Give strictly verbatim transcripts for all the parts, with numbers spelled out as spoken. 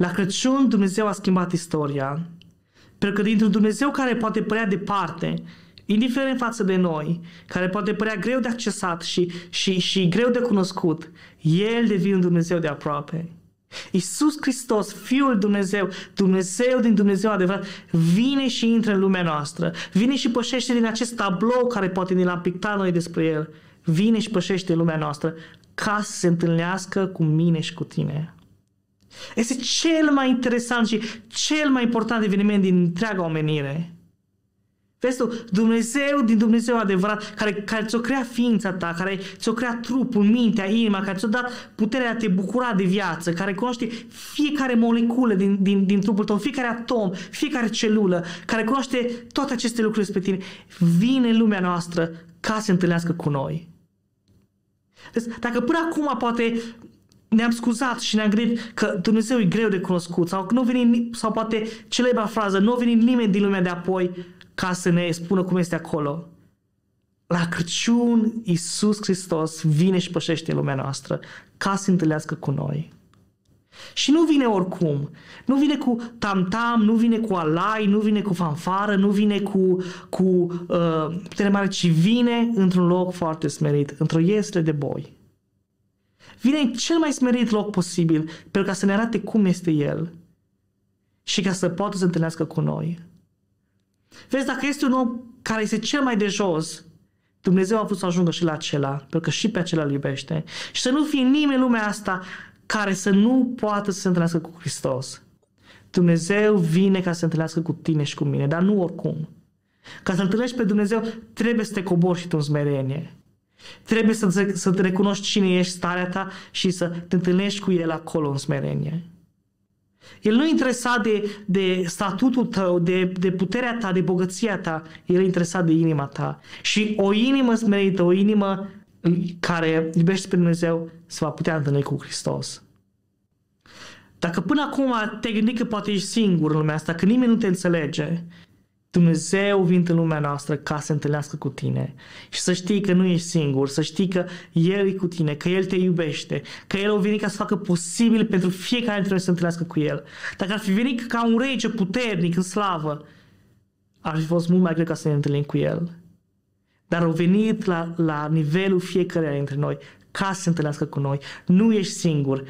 La Crăciun Dumnezeu a schimbat istoria, pentru că dintr-un Dumnezeu care poate părea departe, indiferent față de noi, care poate părea greu de accesat și, și, și greu de cunoscut, El devine un Dumnezeu de aproape. Iisus Hristos, Fiul Dumnezeu, Dumnezeu din Dumnezeu adevărat, vine și intră în lumea noastră, vine și pășește din acest tablou care poate ne l-am pictat noi despre El, vine și pășește în lumea noastră ca să se întâlnească cu mine și cu tine. Este cel mai interesant și cel mai important eveniment din întreaga omenire. Vezi tu, Dumnezeu din Dumnezeu adevărat, care, care ți-o crea ființa ta, care ți-o crea trupul, mintea, inima, care ți-o dat puterea de a te bucura de viață, care cunoaște fiecare moleculă din, din, din trupul tău, fiecare atom, fiecare celulă, care cunoaște toate aceste lucruri despre tine, vine în lumea noastră ca să se întâlnească cu noi. Vezi, dacă până acum poate ne-am scuzat și ne-am gândit că Dumnezeu e greu de cunoscut sau, că nu vine, sau poate celebra frază, nu vine nimeni din lumea de apoi ca să ne spună cum este acolo. La Crăciun, Iisus Hristos vine și pășește în lumea noastră ca să se întâlnească cu noi. Și nu vine oricum. Nu vine cu tamtam, nu vine cu alai, nu vine cu fanfară, nu vine cu, cu uh, putere mare, ci vine într-un loc foarte smerit, într-o iesle de boi. Vine în cel mai smerit loc posibil, pentru ca să ne arate cum este El și ca să poată să întâlnească cu noi. Vezi, dacă este un om care este cel mai de jos, Dumnezeu a vrut să ajungă și la acela, pentru că și pe acela îl iubește. Și să nu fie nimeni în lumea asta care să nu poată să se întâlnească cu Hristos. Dumnezeu vine ca să se întâlnească cu tine și cu mine, dar nu oricum. Ca să întâlnești pe Dumnezeu, trebuie să te cobori și tu în smerenie. Trebuie să, să te recunoști cine ești, starea ta, și să te întâlnești cu El acolo în smerenie. El nu e interesat de, de statutul tău, de, de puterea ta, de bogăția ta. El e interesat de inima ta. Și o inimă smerită, o inimă care iubește pe Dumnezeu, se va putea întâlni cu Hristos. Dacă până acum te gândi că poate ești singur în lumea asta, că nimeni nu te înțelege, Dumnezeu vine în lumea noastră ca să se întâlnească cu tine și să știi că nu ești singur, să știi că El e cu tine, că El te iubește, că El a venit ca să facă posibil pentru fiecare dintre noi să se întâlnească cu El. Dacă ar fi venit ca un rege puternic în slavă, ar fi fost mult mai greu ca să ne întâlnim cu El. Dar a venit la, la nivelul fiecăruia dintre noi ca să se întâlnească cu noi. Nu ești singur.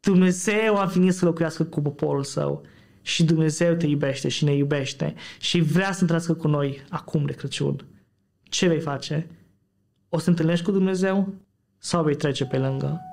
Dumnezeu a venit să locuiască cu poporul Său. Și Dumnezeu te iubește și ne iubește și vrea să întâlnească cu noi acum de Crăciun. Ce vei face? O să întâlnești cu Dumnezeu sau vei trece pe lângă?